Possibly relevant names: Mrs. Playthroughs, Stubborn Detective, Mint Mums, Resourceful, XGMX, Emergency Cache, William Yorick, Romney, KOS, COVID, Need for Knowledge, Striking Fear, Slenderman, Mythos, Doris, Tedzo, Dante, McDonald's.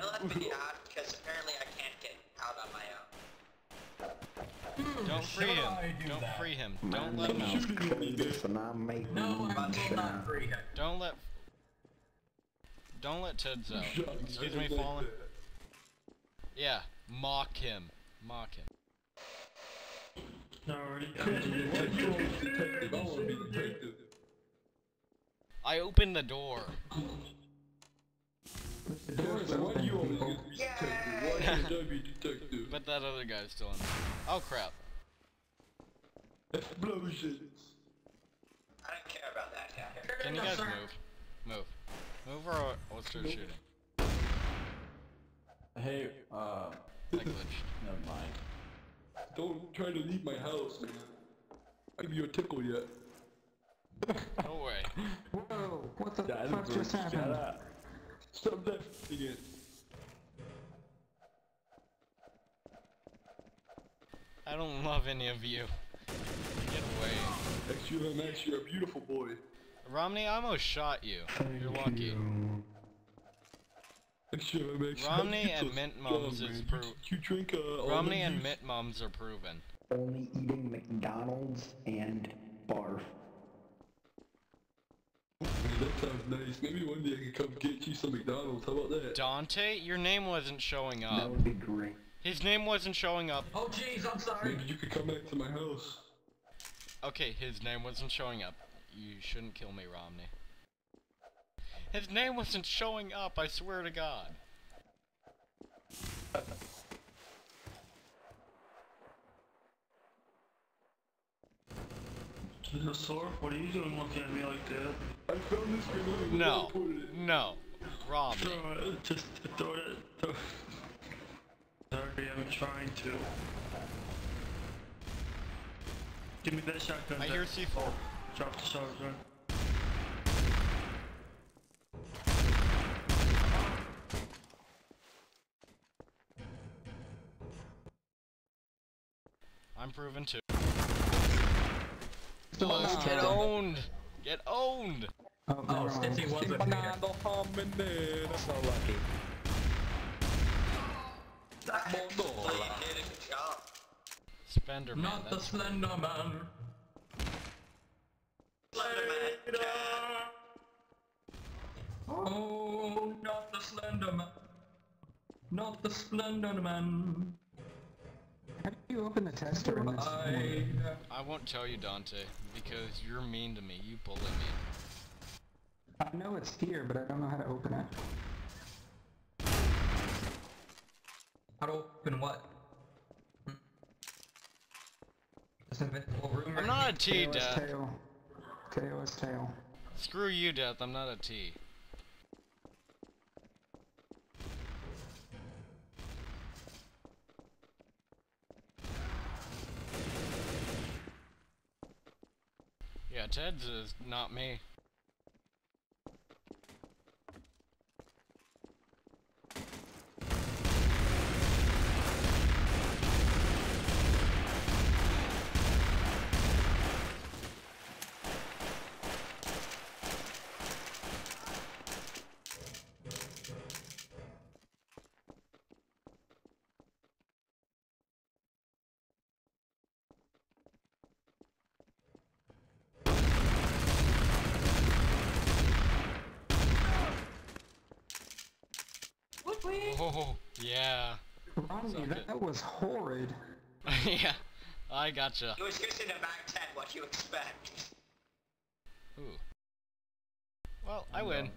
know that video out because apparently I can't get out on my own. Don't free him. Don't free him. Don't let him out. No, I will not free him. Don't let Tedzo out. Excuse me, Fallen. Yeah, mock him. Mock him. I opened the door. Doris, why do you want me to be detective? Why should I be detective? But that other guy's still in there. Oh crap. Explosions. I don't care about that guy. Can you guys move? Move. Move or let's start shooting. Hey, I glitched. Never mind. Don't try to leave my house, man. I'll give you a tickle yet. No way. Whoa, what the fuck just happened? Stop that again. I don't love any of you. Get away. XGMX, you're a beautiful boy. Romney, I almost shot you. You're lucky. XGMX, Romney and Mint Mums is proven. Romney and Mint Mums are proven. Only eating McDonald's and barf. That sounds nice. Maybe one day I can come get you some McDonald's. How about that? Dante, your name wasn't showing up. That would be great. His name wasn't showing up. Oh jeez, I'm sorry. Maybe you could come back to my house. Okay, his name wasn't showing up. You shouldn't kill me, Romney. His name wasn't showing up, I swear to God. What are you doing looking at me like that? I found this grenade. No, no, Romney. Throw it, just throw it. Throw it. Sorry, I'm trying to. Give me that shotgun. I hear C4. Drop the shotgun. I'm proven too. Oh, get owned! Get owned! Oh, Stinty wasn't here. That's so lucky. Slenderman. Not the Slenderman. Slenderman. Oh, not the Slenderman. Not the Slenderman. How do you open the tester in this morning? I won't tell you, Dante, because you're mean to me. You bully me. I know it's here, but I don't know how to open it. How to open what? This invincible room. I'm not a T, Death. KOS tail. Screw you, Death. I'm not a T. Yeah, Ted's is not me. Oh, yeah. Romney, that was horrid. Yeah, I gotcha. It was just in the back 10, what you expect. Ooh. Well, I win.